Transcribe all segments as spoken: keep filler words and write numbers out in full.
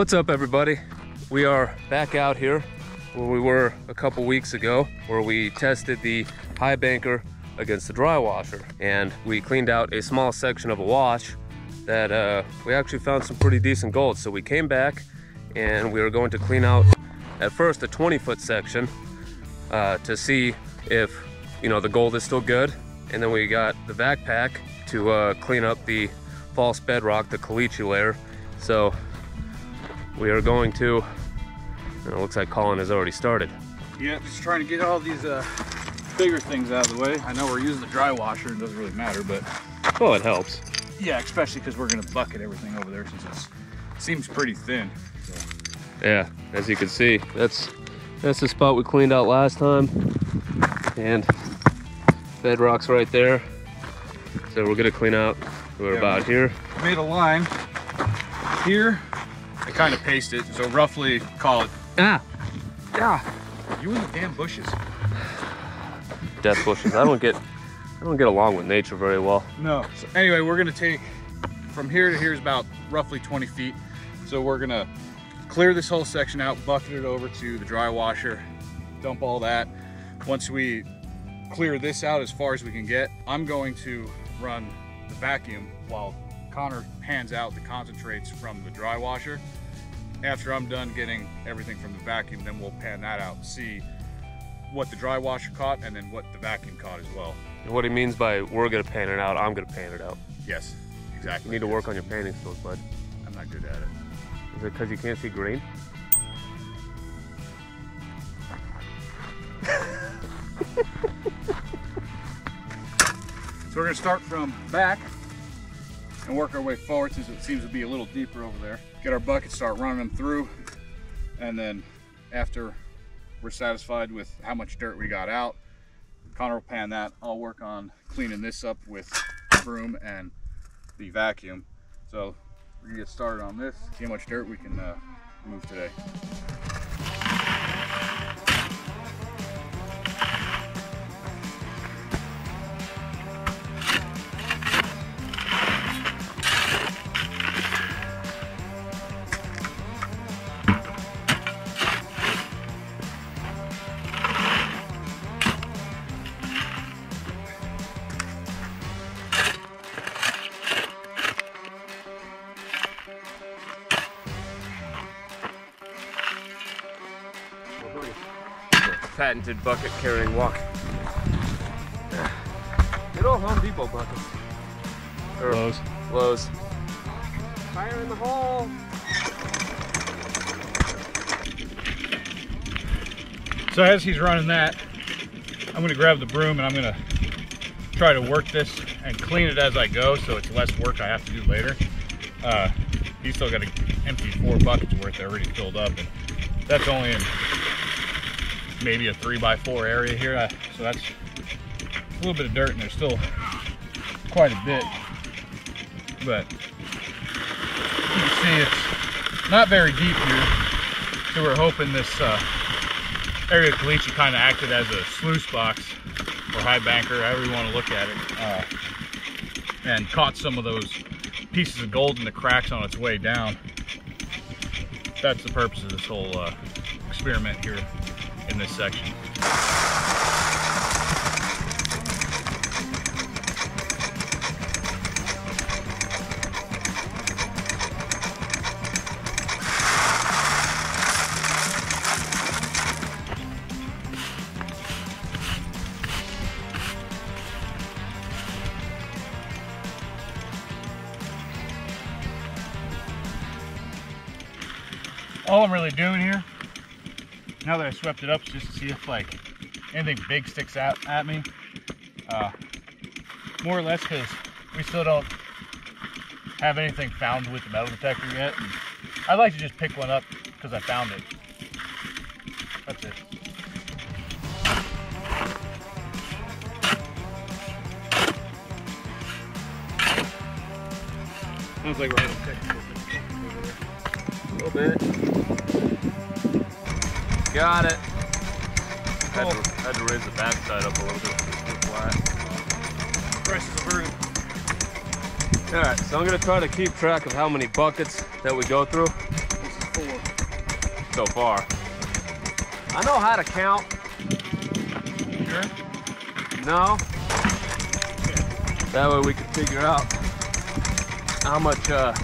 What's up, everybody? We are back out here where we were a couple weeks ago, where we tested the high banker against the dry washer, and we cleaned out a small section of a wash that uh, we actually found some pretty decent gold. So we came back and we were going to clean out at first a twenty foot section uh, to see if, you know, the gold is still good, and then we got the vac pack to uh, clean up the false bedrock, the caliche layer. So we are going to, and it looks like Colin has already started. Yeah, just trying to get all these uh, bigger things out of the way. I know we're using the dry washer, it doesn't really matter, but... Oh, it helps. Yeah, especially because we're gonna bucket everything over there since it seems pretty thin. So. Yeah, as you can see, that's, that's the spot we cleaned out last time. And bedrock's right there. So we're gonna clean out, we're yeah, about we here. Made a line here. I kind of pasted, so roughly call it. Ah, yeah. You and the damn bushes. Death bushes. I don't get, I don't get along with nature very well. No. So anyway, we're gonna take from here to here is about roughly twenty feet. So we're gonna clear this whole section out, bucket it over to the dry washer, dump all that. Once we clear this out as far as we can get, I'm going to run the vacuum while Connor pans out the concentrates from the dry washer. After I'm done getting everything from the vacuum, then we'll pan that out and see what the dry washer caught and then what the vacuum caught as well. And what he means by we're gonna pan it out, I'm gonna pan it out. Yes, exactly. You need to work on your painting skills, bud. I'm not good at it. Is it because you can't see green? So we're gonna start from back and work our way forward since it seems to be a little deeper over there. Get our bucket, start running them through, and then after we're satisfied with how much dirt we got out, Connor will pan that. I'll work on cleaning this up with the broom and the vacuum. So we're gonna get started on this, see how much dirt we can uh, move today. Patented bucket carrying walk. Good old Home Depot buckets. Or Lowe's. Lowe's. Fire in the hole. So as he's running that, I'm gonna grab the broom and I'm gonna try to work this and clean it as I go, so it's less work I have to do later. Uh, he's still got an empty four buckets worth already filled up, and that's only in maybe a three by four area here. So that's a little bit of dirt, and there's still quite a bit, but you can see it's not very deep here. So we're hoping this uh, area of caliche kind of acted as a sluice box or high banker, however you want to look at it, uh, and caught some of those pieces of gold in the cracks on its way down. That's the purpose of this whole uh, experiment here in this section. All I'm really doing here, now that I swept it up, just to see if like anything big sticks out at me, uh, more or less, because we still don't have anything found with the metal detector yet. And I'd like to just pick one up because I found it. That's it. Sounds like we're having a little bit. Got it. Cool. Had, to, had to raise the back side up a little bit for this to fly. Press the broom. All right, so I'm gonna try to keep track of how many buckets that we go through. This is so far. I know how to count. Sure? No. Okay. That way we can figure out how much, uh,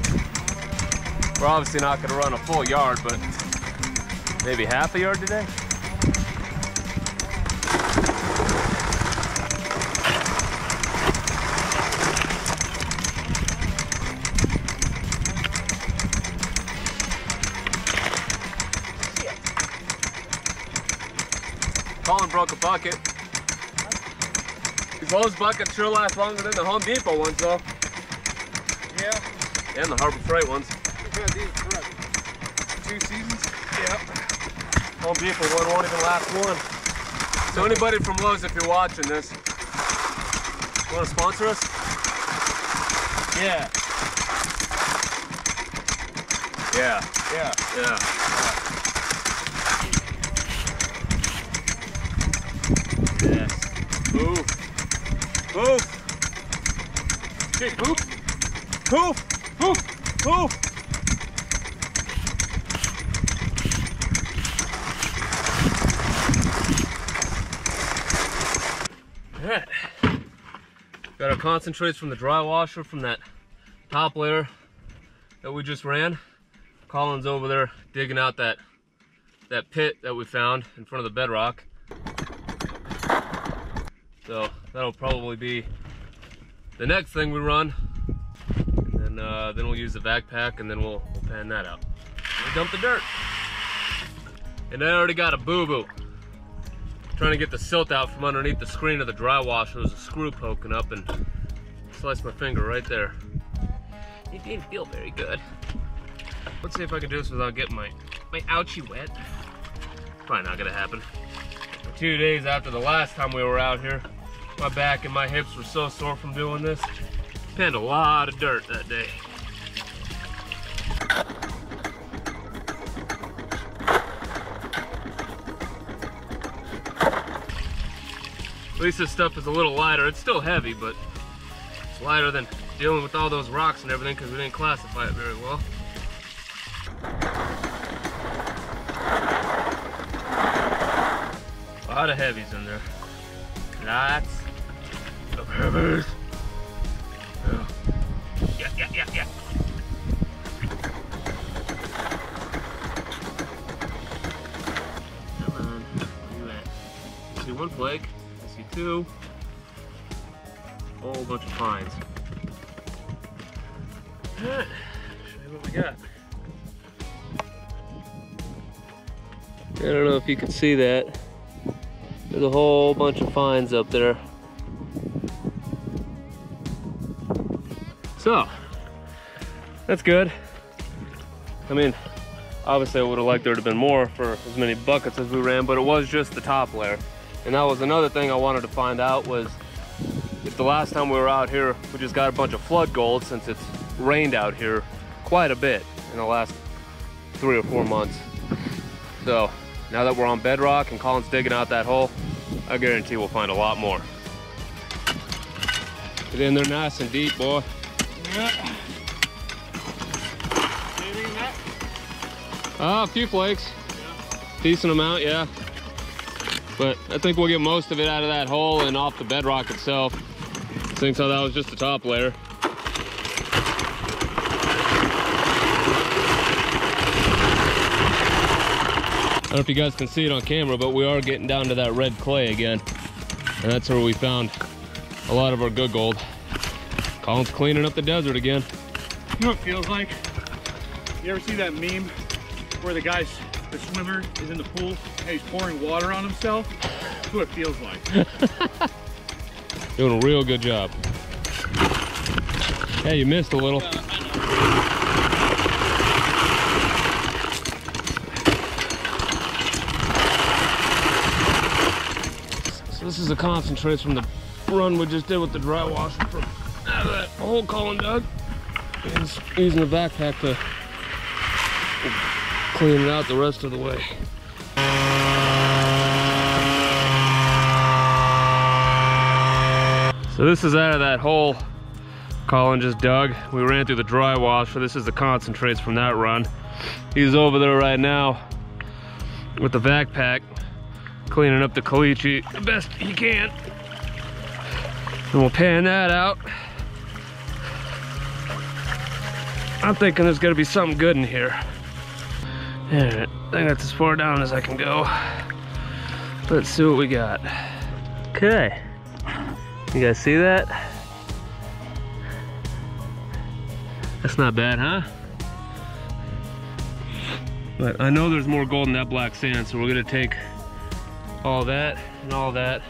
we're obviously not gonna run a full yard, but maybe half a yard today? Colin broke a bucket. Those buckets sure last longer than the Home Depot ones, though. Yeah. And the Harbor Freight ones. We've had these for two seasons. Yep. Home Depot one won't even last one. So anybody from Lowe's, if you're watching this, you want to sponsor us? Yeah. Yeah. Yeah. Yeah. Yeah. Move. Move. Okay, move. Move. Move. Move. All right. Got our concentrates from the dry washer from that top layer that we just ran. Colin's over there digging out that that pit that we found in front of the bedrock. So that'll probably be the next thing we run. And then, uh, then we'll use the backpack and then we'll, we'll pan that out. We'll dump the dirt. And I already got a boo-boo. Trying to get the silt out from underneath the screen of the dry washer. There's a screw poking up and sliced my finger right there. It didn't feel very good. Let's see if I can do this without getting my, my ouchie wet. Probably not gonna happen. Two days after the last time we were out here, my back and my hips were so sore from doing this. Pinned a lot of dirt that day. At least this stuff is a little lighter. It's still heavy, but it's lighter than dealing with all those rocks and everything because we didn't classify it very well. A lot of heavies in there. Lots of heavies. Oh. Yeah, yeah, yeah, yeah. Come on, where you at? I see one flake, I see two. A whole bunch of pines. Alright, show you what we got. I don't know if you can see that. There's a whole bunch of fines up there. So, that's good. I mean, obviously I would have liked there to have been more for as many buckets as we ran, but it was just the top layer. And that was another thing I wanted to find out was if the last time we were out here, we just got a bunch of flood gold since it's rained out here quite a bit in the last three or four months. So, now that we're on bedrock and Colin's digging out that hole, I guarantee we'll find a lot more. Get in there nice and deep, boy. Yeah. Anything in that? Ah, a few flakes. Yeah. Decent amount, yeah. But I think we'll get most of it out of that hole and off the bedrock itself. I think so, that was just the top layer. I don't know if you guys can see it on camera, but we are getting down to that red clay again. And that's where we found a lot of our good gold. Colin's cleaning up the desert again. You know what it feels like? You ever see that meme where the guy, the swimmer, is in the pool and he's pouring water on himself? That's what it feels like. Doing a real good job. Hey, you missed a little. This is the concentrates from the run we just did with the dry washer from out of that hole Colin dug. He's using the backpack to clean it out the rest of the way. So this is out of that hole Colin just dug. We ran through the dry washer. This is the concentrates from that run. He's over there right now with the vac pack, cleaning up the caliche the best he can. And we'll pan that out. I'm thinking there's gonna be something good in here. Alright, I think that's as far down as I can go. Let's see what we got. Okay. You guys see that? That's not bad, huh? But I know there's more gold in that black sand, so we're gonna take all that and all that,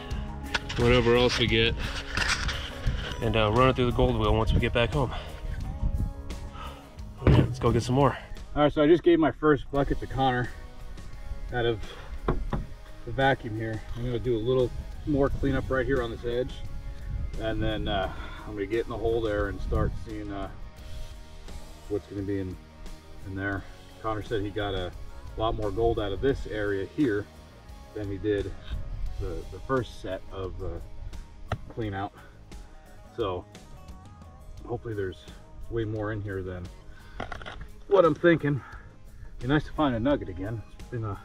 whatever else we get, and uh, run it through the gold wheel once we get back home. All right, let's go get some more. All right, so I just gave my first bucket to Connor out of the vacuum here. I'm gonna do a little more cleanup right here on this edge, and then uh, I'm gonna get in the hole there and start seeing uh, what's gonna be in, in there. Connor said he got a lot more gold out of this area here than he did the, the first set of uh, clean out. So hopefully there's way more in here than what I'm thinking. Be nice to find a nugget again. It's been a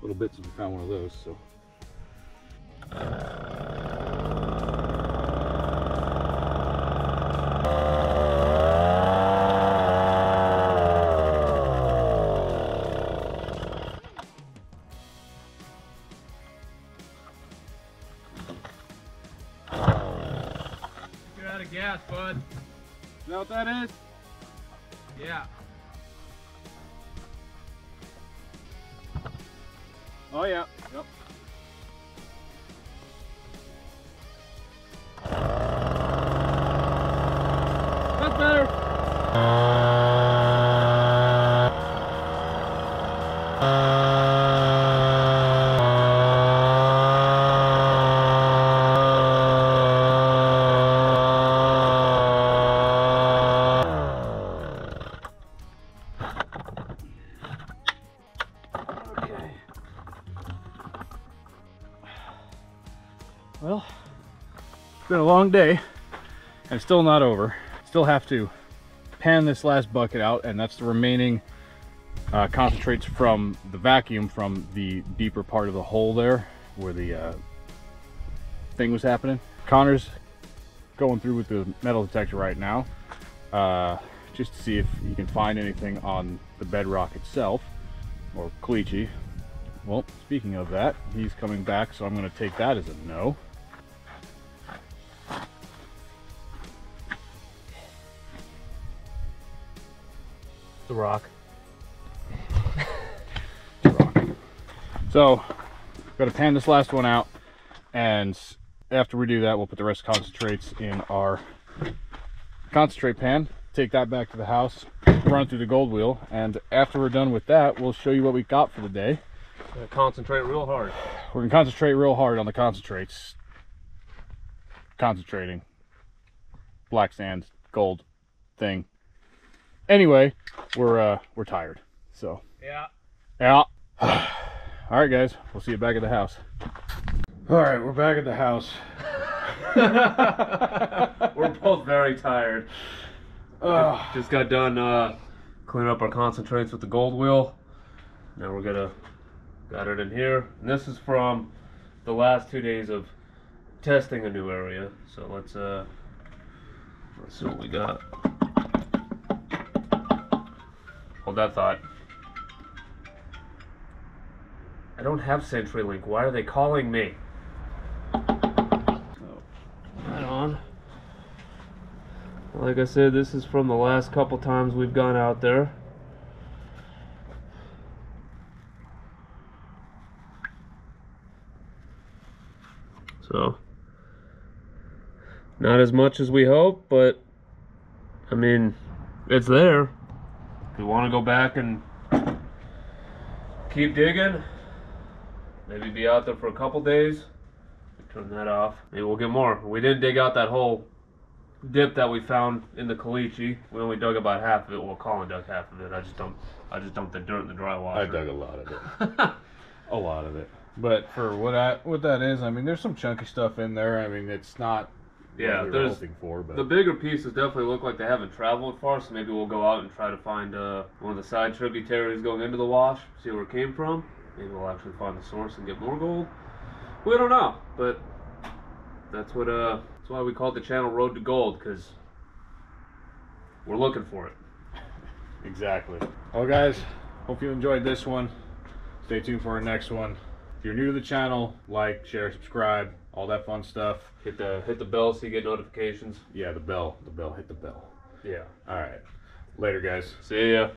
little bit since we found one of those, so. Uh... Gas, bud. Is that what that is? Yeah. Oh yeah. Yep. That's better. Well, it's been a long day and still not over. Still have to pan this last bucket out, and that's the remaining uh, concentrates from the vacuum from the deeper part of the hole there where the uh, thing was happening. Connor's going through with the metal detector right now uh, just to see if he can find anything on the bedrock itself or caliche. Well, speaking of that, he's coming back, so I'm going to take that as a no. The rock. The rock. So, got to pan this last one out, and after we do that, we'll put the rest of the concentrates in our concentrate pan, take that back to the house, run through the gold wheel, and after we're done with that, we'll show you what we got for the day. We're gonna concentrate real hard. We're gonna concentrate real hard on the concentrates. Concentrating. Black sand, gold thing. Anyway, we're uh we're tired, so yeah yeah all right guys, we'll see you back at the house. All right, we're back at the house. We're both very tired. uh, just got done uh cleaning up our concentrates with the gold wheel. Now we're gonna got it in here, and this is from the last two days of testing a new area, so let's uh let's see what we got. Hold that thought. I don't have CenturyLink. Why are they calling me? So, right on. Like I said, this is from the last couple times we've gone out there. So, not as much as we hope, but I mean, it's there. If we want to go back and keep digging, maybe be out there for a couple days, turn that off, maybe we'll get more. We didn't dig out that whole dip that we found in the caliche. We only dug about half of it. Well, Colin dug half of it. I just dumped, I just dumped the dirt in the dry washer. I dug a lot of it. A lot of it. But for what I what that is, I mean, there's some chunky stuff in there. I mean, it's not yeah. What we were hoping for, but the bigger pieces definitely look like they haven't traveled far. So maybe we'll go out and try to find uh, one of the side tributaries going into the wash, see where it came from. Maybe we'll actually find the source and get more gold. We don't know, but that's what uh that's why we called the channel Road to Gold, because we're looking for it. Exactly. Well guys, hope you enjoyed this one. Stay tuned for our next one. If you're new to the channel, like, share, subscribe, all that fun stuff. Hit the hit the bell so you get notifications. Yeah, the bell. The bell. Hit the bell. Yeah. All right. Later, guys. See ya.